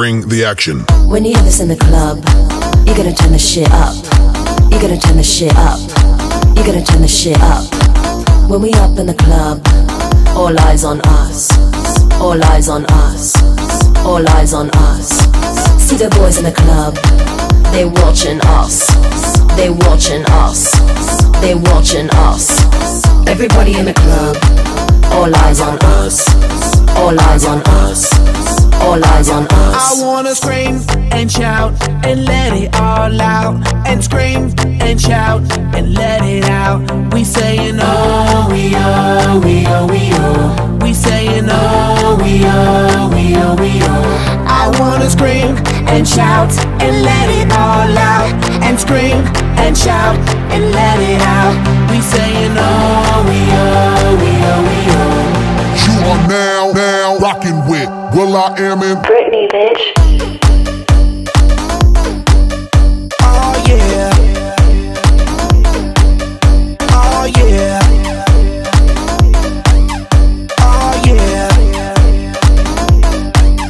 bring the action. When you have this in the club, you're gonna turn the shit up. You're gonna turn the shit up. You're gonna turn the shit up. When we up in the club, all eyes on us. All eyes on us. All eyes on us. See the boys in the club, they watching us. They watching us. They watching us. Everybody in the club, all eyes on us. All eyes on us. All eyes on us. I wanna scream and shout and let it all out. And scream and shout and let it out. We saying oh, we oh, we oh, we oh. We saying oh, we oh, we oh, we oh. I wanna scream and shout and let it all out. And scream and shout and let it out. We saying oh, we oh, we oh, we oh. You are now rocking with will.i.am and Britney, bitch.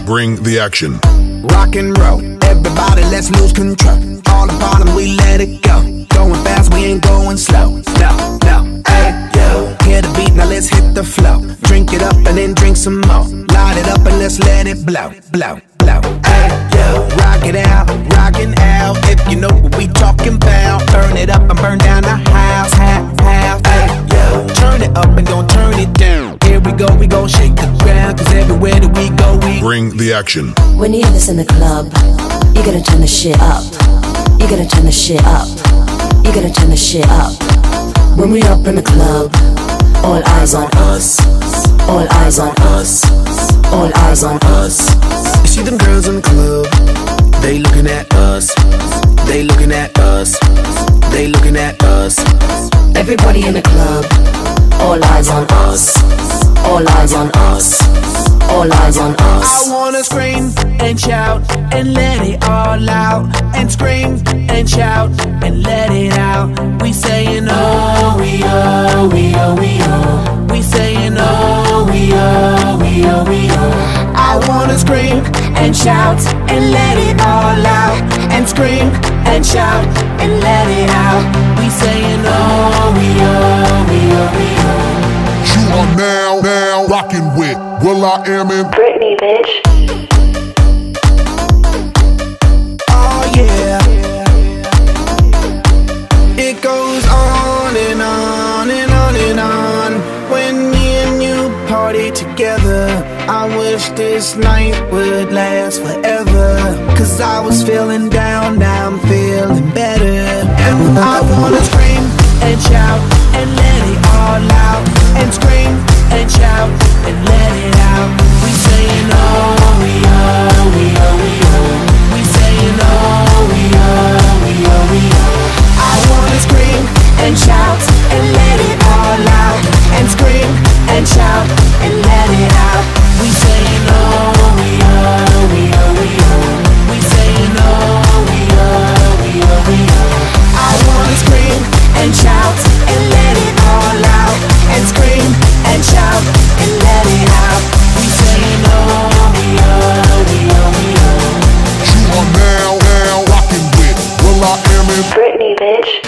Bring the action. Rock and roll, everybody, let's lose control. All the bottom, we let it go. Going fast, we ain't going slow. No, no, hey, yo. Hear the beat, now let's hit the flow. Drink it up and then drink some more. Light it up and let's let it blow, blow, blow. Hey, yo. Rock it out, rockin' out. If you know what we talking about, burn it up and burn down the house, half. Hey, yo. Turn it up and don't turn it down. Here we go, we gon' shake the ground, cause everywhere that we go, we bring the action. When you have this in the club, you're gonna turn the shit up. You're gonna turn the shit up. You're gonna turn the shit up. When we up in the club, all eyes on us. All eyes on us. All eyes on us. You see them girls in the club, they looking at us. They looking at us. They looking at us. Everybody in the club, all eyes on us. All eyes on us. All eyes on us. I wanna scream and shout and let it all out. And scream and shout and let it out. We saying oh, we oh, we oh, we oh. We saying oh, we oh, we oh, we oh. I wanna scream and shout and let it all out. And scream and shout and let it out. We saying oh, we oh, we oh, we oh. You are now rocking with will.i.am and Britney, bitch. Oh yeah. It goes on and on and on and on. When me and you party together, I wish this night would last forever. Cause I was feeling down, now I'm feeling better. And I wanna scream and shout and let it all out. And scream and shout and let it out. We saying oh, we oh, we oh, we oh. We saying oh, we oh, we oh, we oh. I wanna scream and shout and let it all out. And scream and shout and let it out. We saying oh, we oh, we oh, we oh. We saying oh, we oh, we oh, we oh. I wanna scream and shout and let it all out. And scream and shout and let it out. We saying oh, we oh, we oh, we oh. You are now rocking with will.i.am and Britney, bitch.